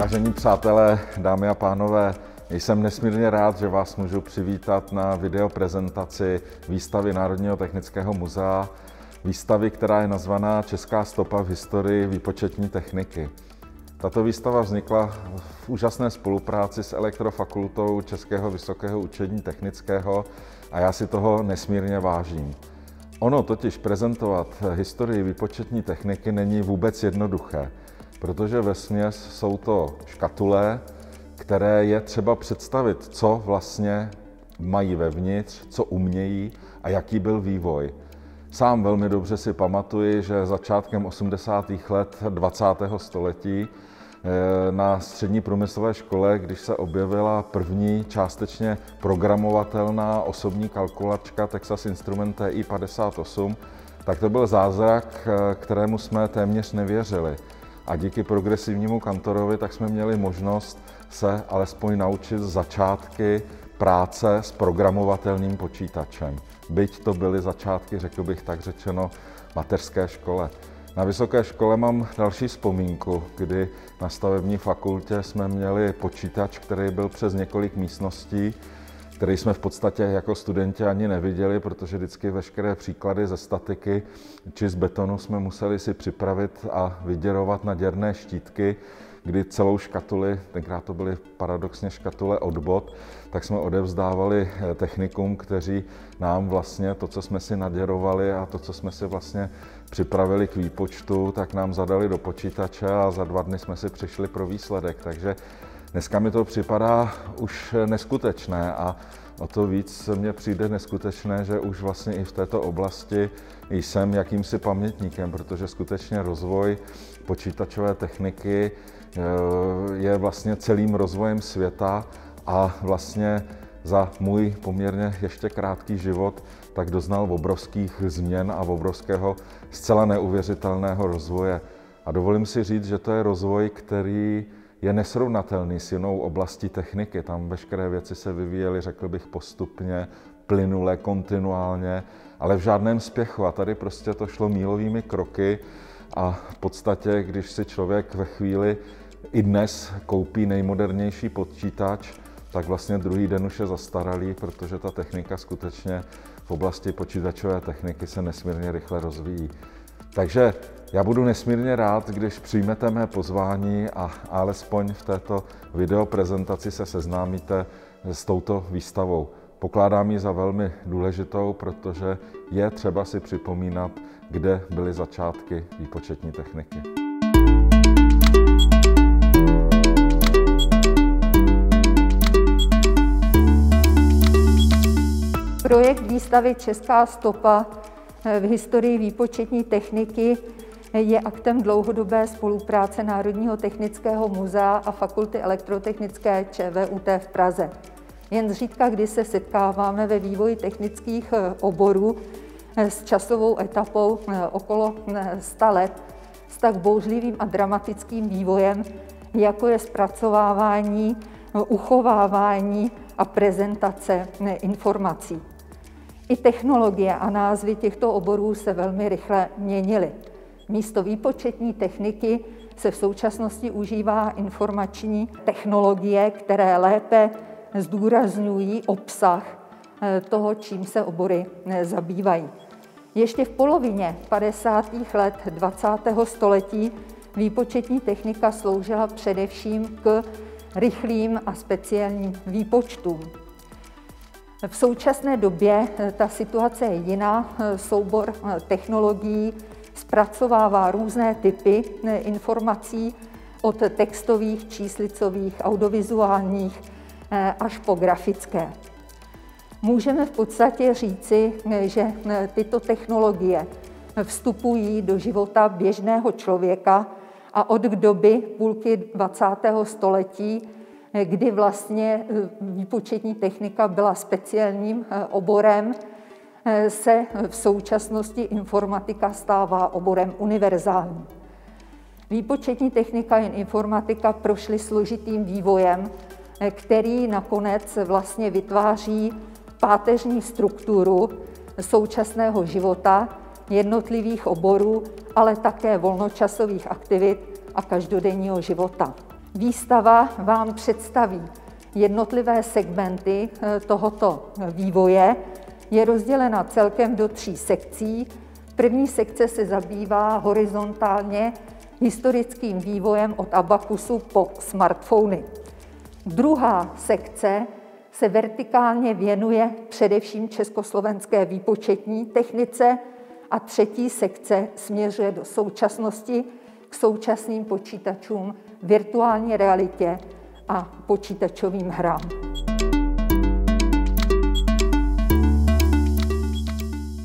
Vážení přátelé, dámy a pánové, jsem nesmírně rád, že vás můžu přivítat na videoprezentaci výstavy Národního technického muzea, výstavy, která je nazvaná Česká stopa v historii výpočetní techniky. Tato výstava vznikla v úžasné spolupráci s Elektrofakultou Českého vysokého učení technického a já si toho nesmírně vážím. Ono totiž prezentovat historii výpočetní techniky není vůbec jednoduché, protože vesměs jsou to škatule, které je třeba představit, co vlastně mají vevnitř, co umějí a jaký byl vývoj. Sám velmi dobře si pamatuji, že začátkem 80. let 20. století na střední průmyslové škole, když se objevila první částečně programovatelná osobní kalkulačka Texas Instrument TI 58, tak to byl zázrak, kterému jsme téměř nevěřili. A díky progresivnímu Kantorovi tak jsme měli možnost se alespoň naučit začátky práce s programovatelným počítačem. Byť to byly začátky, řekl bych tak řečeno, mateřské škole. Na vysoké škole mám další vzpomínku, kdy na stavební fakultě jsme měli počítač, který byl přes několik místností, který jsme v podstatě jako studenti ani neviděli, protože vždycky veškeré příklady ze statiky či z betonu jsme museli si připravit a vyděrovat na děrné štítky, kdy celou škatuli, tenkrát to byly paradoxně škatule od bot, tak jsme odevzdávali technikům, kteří nám vlastně to, co jsme si naděrovali a to, co jsme si vlastně připravili k výpočtu, tak nám zadali do počítače a za 2 dny jsme si přišli pro výsledek. Takže dneska mi to připadá už neskutečné a o to víc mně přijde neskutečné, že už vlastně i v této oblasti jsem jakýmsi pamětníkem, protože skutečně rozvoj počítačové techniky je vlastně celým rozvojem světa a vlastně za můj poměrně ještě krátký život tak doznal obrovských změn a obrovského zcela neuvěřitelného rozvoje. A dovolím si říct, že to je rozvoj, který je nesrovnatelný s jinou oblastí techniky. Tam veškeré věci se vyvíjely, řekl bych, postupně, plynule, kontinuálně, ale v žádném spěchu. A tady prostě to šlo mílovými kroky a v podstatě, když si člověk ve chvíli i dnes koupí nejmodernější počítač, tak vlastně druhý den už je zastaralý, protože ta technika skutečně v oblasti počítačové techniky se nesmírně rychle rozvíjí. Takže já budu nesmírně rád, když přijmete mé pozvání a alespoň v této videoprezentaci se seznámíte s touto výstavou. Pokládám ji za velmi důležitou, protože je třeba si připomínat, kde byly začátky výpočetní techniky. Projekt výstavy Česká stopa v historii výpočetní techniky je aktem dlouhodobé spolupráce Národního technického muzea a Fakulty elektrotechnické ČVUT v Praze. Jen zřídka kdy se setkáváme ve vývoji technických oborů s časovou etapou okolo 100 let, s tak bouřlivým a dramatickým vývojem, jako je zpracovávání, uchovávání a prezentace informací. I technologie a názvy těchto oborů se velmi rychle měnily. Místo výpočetní techniky se v současnosti užívá informační technologie, které lépe zdůrazňují obsah toho, čím se obory zabývají. Ještě v polovině 50. let 20. století výpočetní technika sloužila především k rychlým a speciálním výpočtům. V současné době ta situace je jiná. Soubor technologií zpracovává různé typy informací od textových, číslicových, audiovizuálních až po grafické. Můžeme v podstatě říci, že tyto technologie vstupují do života běžného člověka a od doby půlky 20. století, kdy vlastně výpočetní technika byla speciálním oborem, se v současnosti informatika stává oborem univerzálním. Výpočetní technika i informatika prošly složitým vývojem, který nakonec vlastně vytváří páteřní strukturu současného života, jednotlivých oborů, ale také volnočasových aktivit a každodenního života. Výstava vám představí jednotlivé segmenty tohoto vývoje. Je rozdělena celkem do 3 sekcí. První sekce se zabývá horizontálně historickým vývojem od abakusu po smartfony. Druhá sekce se vertikálně věnuje především československé výpočetní technice a třetí sekce směřuje do současnosti k současným počítačům, virtuální realitě a počítačovým hrám.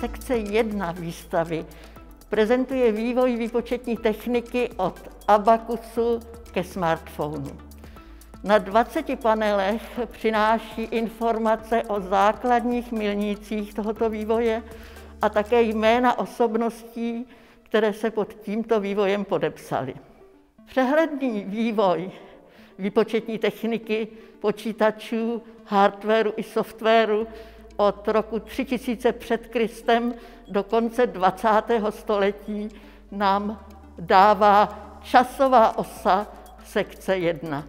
Sekce 1 výstavy prezentuje vývoj výpočetní techniky od abakusu ke smartphonu. Na 20 panelech přináší informace o základních milnících tohoto vývoje a také jména osobností, které se pod tímto vývojem podepsaly. Přehledný vývoj výpočetní techniky počítačů, hardwaru i softwaru od roku 3000 před Kristem do konce 20. století nám dává časová osa sekce 1.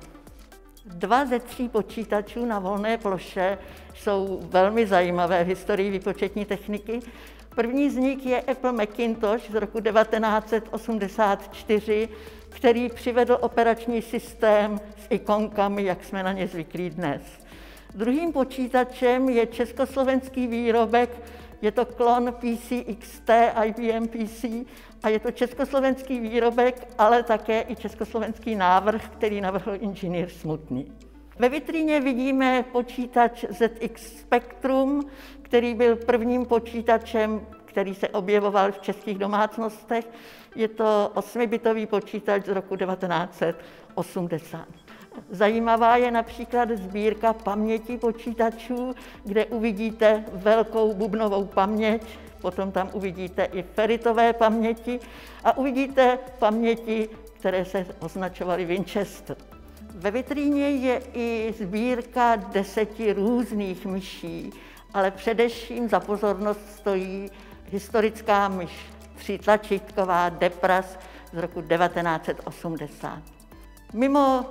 2 ze 3 počítačů na volné ploše jsou velmi zajímavé v historii výpočetní techniky. První z nich je Apple Macintosh z roku 1984, který přivedl operační systém s ikonkami, jak jsme na ně zvyklí dnes. Druhým počítačem je československý výrobek, je to klon PCXT, IBM PC, a je to československý výrobek, ale také i československý návrh, který navrhl inženýr Smutný. Ve vitríně vidíme počítač ZX Spectrum, který byl prvním počítačem, který se objevoval v českých domácnostech. Je to 8-bitový počítač z roku 1980. Zajímavá je například sbírka paměti počítačů, kde uvidíte velkou bubnovou paměť, potom tam uvidíte i feritové paměti a uvidíte paměti, které se označovaly Winchester. Ve vitríně je i sbírka 10 různých myší, ale především za pozornost stojí historická myš, 3 tlačítková Depras z roku 1980. Mimo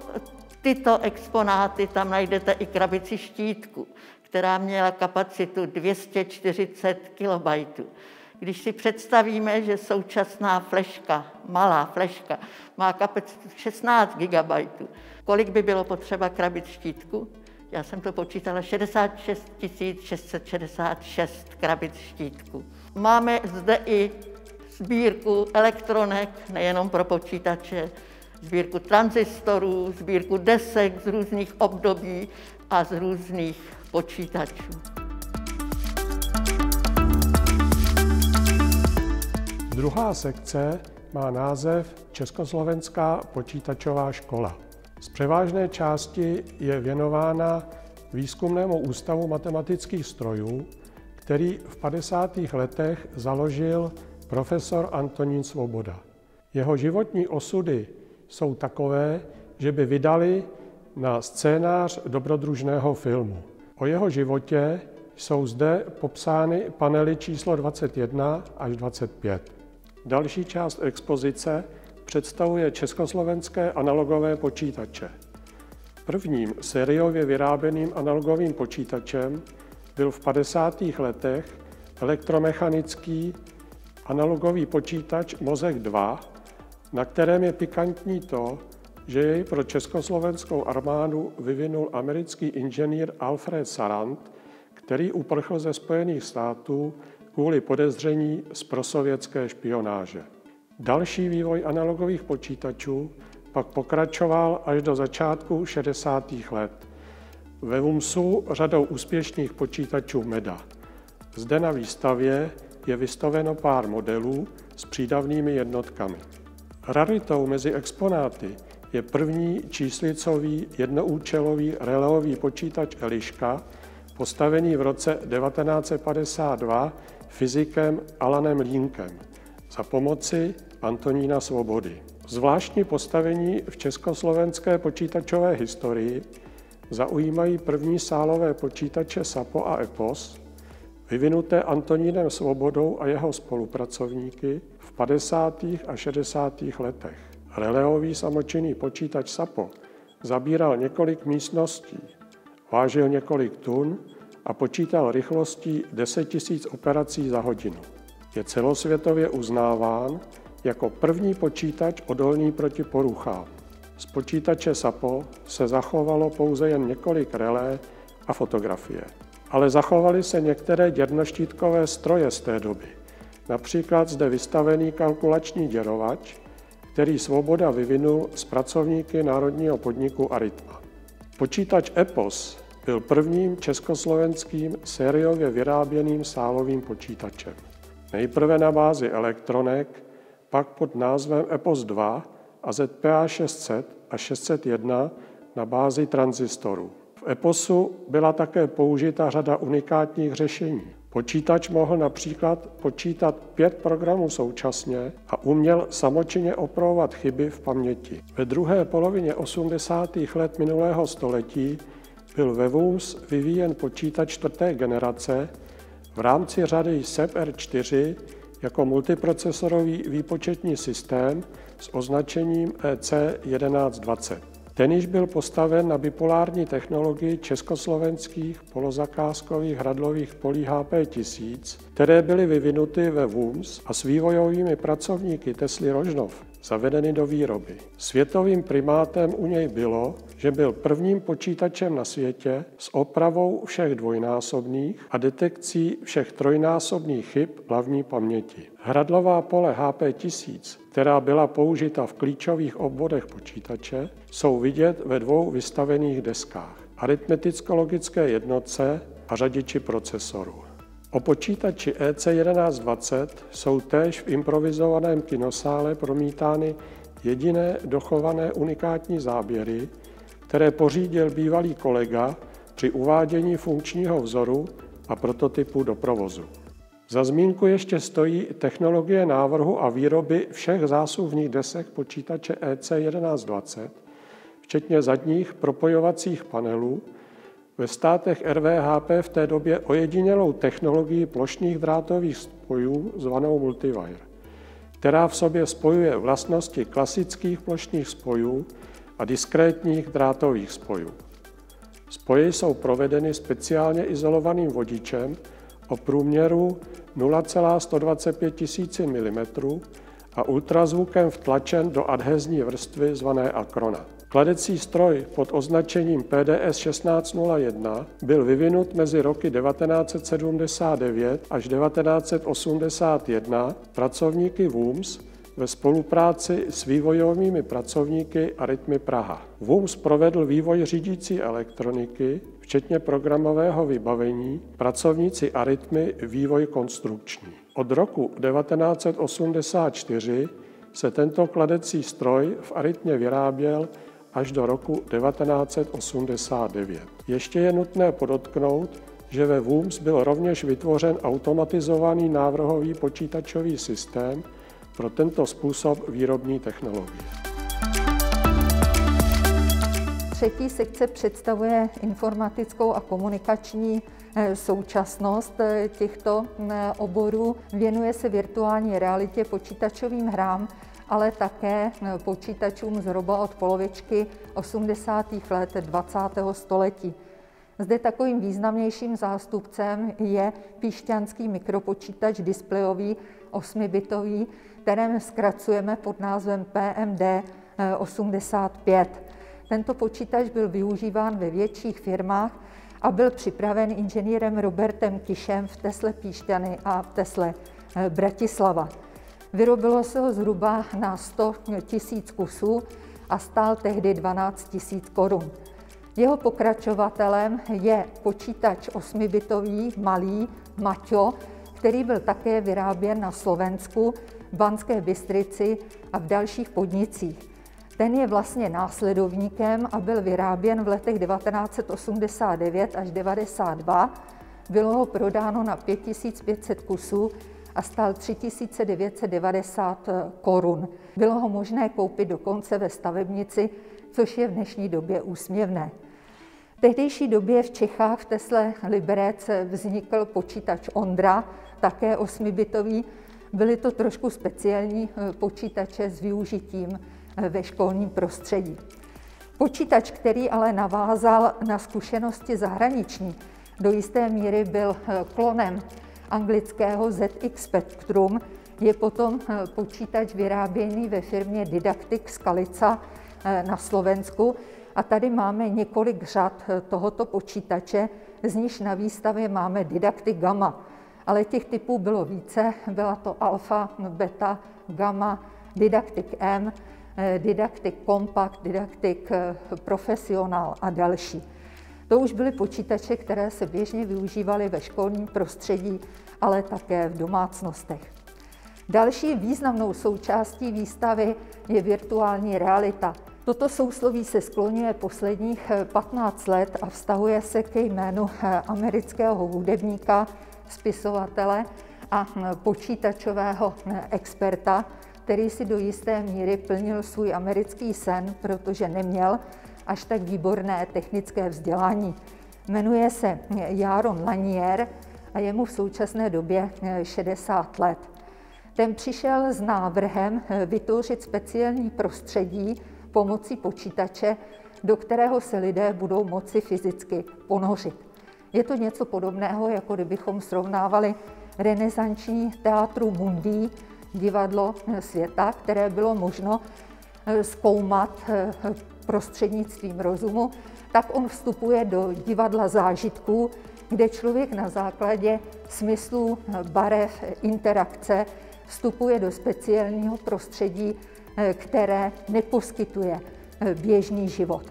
tyto exponáty tam najdete i krabici štítku, která měla kapacitu 240 KB. Když si představíme, že současná fleška, malá fleška, má kapacitu 16 GB, kolik by bylo potřeba krabic štítku? Já jsem to počítala, 66 666 krabic štítku. Máme zde i sbírku elektronik, nejenom pro počítače, sbírku tranzistorů, sbírku desek z různých období a z různých počítačů. Druhá sekce má název Československá počítačová škola. Z převážné části je věnována Výzkumnému ústavu matematických strojů, který v 50. letech založil profesor Antonín Svoboda. Jeho životní osudy jsou takové, že by vydali na scénář dobrodružného filmu. O jeho životě jsou zde popsány panely číslo 21 až 25. Další část expozice představuje československé analogové počítače. Prvním sériově vyráběným analogovým počítačem byl v 50. letech elektromechanický analogový počítač Mozek 2, na kterém je pikantní to, že jej pro československou armádu vyvinul americký inženýr Alfred Sarant, který uprchl ze Spojených států kvůli podezření z prosovětské špionáže. Další vývoj analogových počítačů pak pokračoval až do začátku 60. let. Ve VUMSu řadou úspěšných počítačů MEDA. Zde na výstavě je vystaveno pár modelů s přídavnými jednotkami. Raritou mezi exponáty je první číslicový jednoúčelový reléový počítač Eliška, postavený v roce 1952 fyzikem Alanem Linkem za pomoci Antonína Svobody. Zvláštní postavení v československé počítačové historii zaujímají první sálové počítače SAPO a EPOS, vyvinuté Antonínem Svobodou a jeho spolupracovníky v 50. a 60. letech. Reléový samočinný počítač SAPO Zabíral několik místností, vážil několik tun a počítal rychlostí 10 000 operací za hodinu. Je celosvětově uznáván jako první počítač odolný proti poruchám. Z počítače SAPO se zachovalo pouze jen několik relé a fotografie. Ale zachovaly se některé děrnoštítkové stroje z té doby. Například zde vystavený kalkulační děrovač, který Svoboda vyvinul s pracovníky národního podniku Aritma. Počítač EPOS byl prvním československým sériově vyráběným sálovým počítačem. Nejprve na bázi elektronek, pak pod názvem EPOS 2 a ZPA 600 a 601 na bázi tranzistorů. V EPOSu byla také použita řada unikátních řešení. Počítač mohl například počítat 5 programů současně a uměl samočinně opravovat chyby v paměti. Ve druhé polovině 80. let minulého století byl ve VUS vyvíjen počítač 4. generace v rámci řady SEP R4 jako multiprocesorový výpočetní systém s označením EC1120. Ten již byl postaven na bipolární technologii československých polozakázkových hradlových polí HP 1000, které byly vyvinuty ve VUMS a s vývojovými pracovníky Tesly Rožnov zavedeny do výroby. Světovým primátem u něj bylo, že byl prvním počítačem na světě s opravou všech dvojnásobných a detekcí všech trojnásobných chyb hlavní paměti. Hradlová pole HP 1000, která byla použita v klíčových obvodech počítače, jsou vidět ve dvou vystavených deskách, aritmeticko-logické jednotce a řadiči procesorů. O počítači EC1120 jsou též v improvizovaném kinosále promítány jediné dochované unikátní záběry, které pořídil bývalý kolega při uvádění funkčního vzoru a prototypu do provozu. Za zmínku ještě stojí technologie návrhu a výroby všech zásuvních desek počítače EC1120, včetně zadních propojovacích panelů, ve státech RVHP v té době ojedinělou technologii plošných drátových spojů zvanou Multiwire, která v sobě spojuje vlastnosti klasických plošných spojů a diskrétních drátových spojů. Spoje jsou provedeny speciálně izolovaným vodičem o průměru 0,125 mm a ultrazvukem vtlačen do adhezní vrstvy zvané akrona. Kladecí stroj pod označením PDS 1601 byl vyvinut mezi roky 1979 až 1981 pracovníky VUMS ve spolupráci s vývojovými pracovníky Aritmy Praha. VUMS provedl vývoj řídící elektroniky, včetně programového vybavení, pracovníci Aritmy vývoj konstrukční. Od roku 1984 se tento kladecí stroj v Aritmě vyráběl až do roku 1989. Ještě je nutné podotknout, že ve VUMS byl rovněž vytvořen automatizovaný návrhový počítačový systém pro tento způsob výrobní technologie. Třetí sekce představuje informatickou a komunikační současnost těchto oborů. Věnuje se virtuální realitě, počítačovým hrám, ale také počítačům zhruba od polovičky 80. let 20. století. Zde takovým významnějším zástupcem je píšťanský mikropočítač displejový 8bitový, kterým zkracujeme pod názvem PMD-85. Tento počítač byl využíván ve větších firmách a byl připraven inženýrem Robertem Kišem v Tesle Píšťany a v Tesle Bratislava. Vyrobilo se ho zhruba na 100 000 kusů a stál tehdy 12 000 korun. Jeho pokračovatelem je počítač 8bitový malý Maťo, který byl také vyráběn na Slovensku, v Banské Bystrici a v dalších podnicích. Ten je vlastně následovníkem a byl vyráběn v letech 1989 až 1992. Bylo ho prodáno na 5500 kusů a stál 3990 korun. Bylo ho možné koupit dokonce ve stavebnici, což je v dnešní době úsměvné. V tehdejší době v Čechách v Tesle Liberec vznikl počítač Ondra, také 8bitový. Byly to trošku speciální počítače s využitím ve školním prostředí. Počítač, který ale navázal na zkušenosti zahraniční, do jisté míry byl klonem anglického ZX Spectrum, je potom počítač vyráběný ve firmě Didaktik Skalica na Slovensku. A tady máme několik řad tohoto počítače, z níž na výstavě máme Didaktik Gamma. Ale těch typů bylo více, byla to alfa, beta, gamma, Didaktik M, Didaktik Compact, Didaktik Profesionál a další. To už byly počítače, které se běžně využívaly ve školním prostředí, ale také v domácnostech. Další významnou součástí výstavy je virtuální realita. Toto sousloví se skloňuje posledních 15 let a vztahuje se ke jménu amerického hudebníka, spisovatele a počítačového experta, který si do jisté míry plnil svůj americký sen, protože neměl až tak výborné technické vzdělání. Jmenuje se Jaron Lanier a je mu v současné době 60 let. Ten přišel s návrhem vytvořit speciální prostředí pomocí počítače, do kterého se lidé budou moci fyzicky ponořit. Je to něco podobného, jako kdybychom srovnávali renesanční teatru Mundi, divadlo světa, které bylo možno zkoumat prostřednictvím rozumu, tak on vstupuje do divadla zážitků, kde člověk na základě smyslů, barev, interakce vstupuje do speciálního prostředí, které neposkytuje běžný život.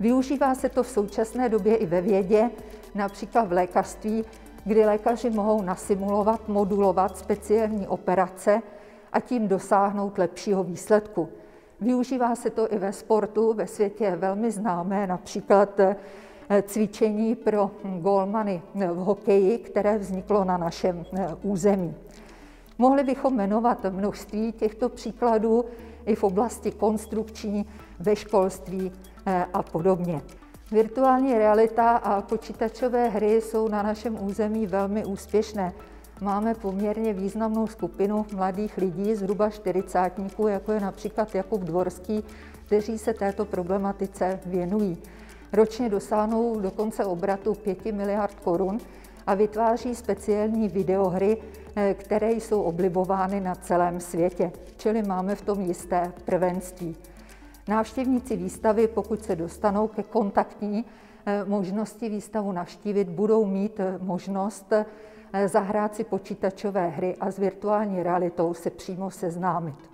Využívá se to v současné době i ve vědě, například v lékařství, kdy lékaři mohou nasimulovat, modulovat speciální operace a tím dosáhnout lepšího výsledku. Využívá se to i ve sportu, ve světě je velmi známé například cvičení pro gólmany v hokeji, které vzniklo na našem území. Mohli bychom jmenovat množství těchto příkladů i v oblasti konstrukční, ve školství a podobně. Virtuální realita a počítačové hry jsou na našem území velmi úspěšné. Máme poměrně významnou skupinu mladých lidí, zhruba 40-tníků, jako je například Jakub Dvorský, kteří se této problematice věnují. Ročně dosáhnou dokonce obratu 5 miliard korun a vytváří speciální videohry, které jsou oblibovány na celém světě, čili máme v tom jisté prvenství. Návštěvníci výstavy, pokud se dostanou ke kontaktní možnosti výstavu navštívit, budou mít možnost zahrát si počítačové hry a s virtuální realitou se přímo seznámit.